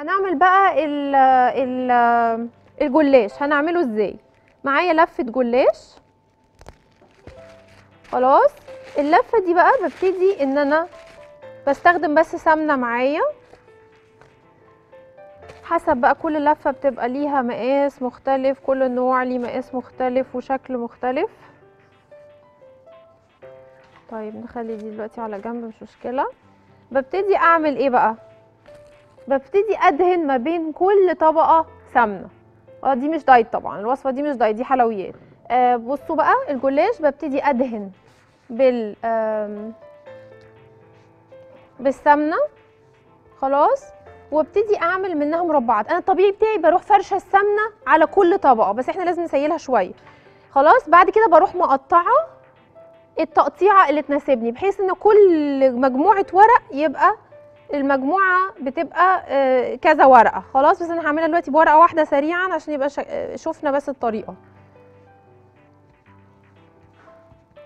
هنعمل بقى الجلاش. هنعمله ازاي؟ معايا لفه جلاش. خلاص اللفه دي بقى ببتدي ان انا بستخدم بس سمنه معايا، حسب بقى كل لفه بتبقى ليها مقاس مختلف، كل نوع ليه مقاس مختلف وشكل مختلف. طيب نخلي دي دلوقتي على جنب مش مشكله. ببتدي اعمل ايه بقى؟ ببتدي ادهن ما بين كل طبقه سمنه. دي مش دايت طبعا، الوصفه دي مش دايت، دي حلويات. بصوا بقى الجلاش ببتدي ادهن بالسمنه. خلاص وابتدي اعمل منها مربعات. انا الطبيعي بتاعي بروح فرشه السمنه على كل طبقه، بس احنا لازم نسيلها شويه. خلاص بعد كده بروح مقطعه التقطيعه اللي تناسبني، بحيث ان كل مجموعه ورق يبقى المجموعه بتبقى كذا ورقه. خلاص بس انا هعملها دلوقتي بورقه واحده سريعا عشان يبقى شفنا بس الطريقه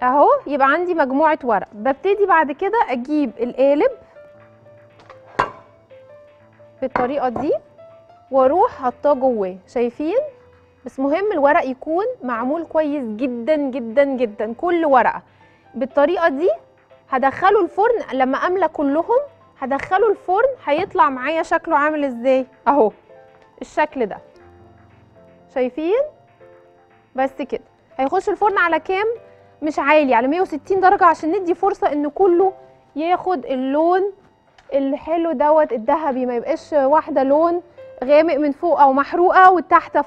اهو. يبقى عندي مجموعه ورق. ببتدي بعد كده اجيب القالب بالطريقه دي واروح حاطاه جواه. شايفين؟ بس مهم الورق يكون معمول كويس جدا جدا جدا. كل ورقه بالطريقه دي هدخله الفرن. لما املى كلهم هدخله الفرن. هيطلع معايا شكله عامل ازاي اهو، الشكل ده. شايفين؟ بس كده هيخش الفرن على كام؟ مش عالي، على 160 درجه، عشان ندي فرصه ان كله ياخد اللون الحلو دوت الذهبي، ما يبقاش واحده لون غامق من فوق او محروقه والتحت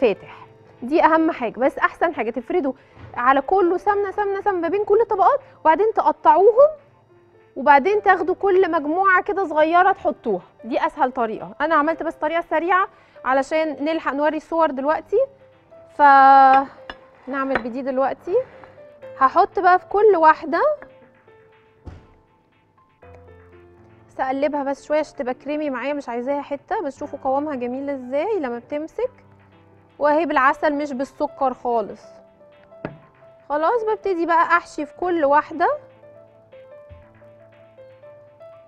فاتح. دي اهم حاجه. بس احسن حاجه تفردوا على كله سمنه سمنه سمنه ما بين كل الطبقات، وبعدين تقطعوهم، وبعدين تاخدوا كل مجموعه كده صغيره تحطوها. دي اسهل طريقه. انا عملت بس طريقه سريعه علشان نلحق نوري الصور دلوقتي، فنعمل بدي دلوقتي. هحط بقى في كل واحده، اقلبها بس شويه عشان تبقى كريمي معايا، مش عايزاها حته. بس شوفوا قوامها جميل ازاي لما بتمسك، واهي بالعسل مش بالسكر خالص. خلاص ببتدي بقى احشي في كل واحده.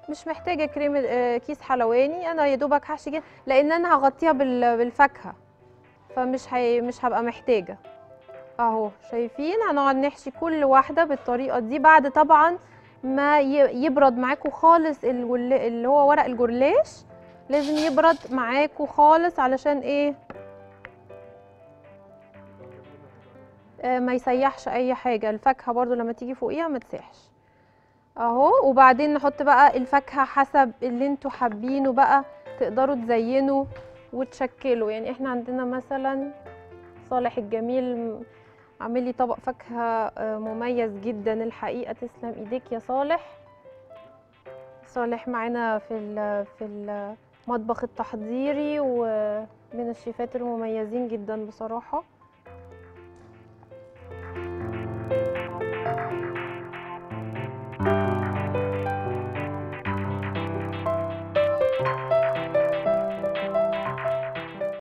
مش محتاجه كريم كيس حلواني، انا يا دوبك هحشي كده لان انا هغطيها بالفاكهه، فمش مش هبقى محتاجه اهو. شايفين؟ هنقعد نحشي كل واحده بالطريقه دي بعد طبعا ما يبرد معاكم خالص اللي هو ورق الجلاش. لازم يبرد معاكم خالص علشان ايه؟ ما يسيحش اي حاجه. الفاكهه برضو لما تيجي فوقيها ما تسيحش اهو. وبعدين نحط بقى الفاكهه حسب اللي انتوا حابينه بقى، تقدروا تزينوا وتشكلوا. يعني احنا عندنا مثلا صالح الجميل عامل لي طبق فاكهه مميز جدا الحقيقه، تسلم ايديك يا صالح. صالح معانا في المطبخ التحضيري ومن الشيفات المميزين جدا بصراحه.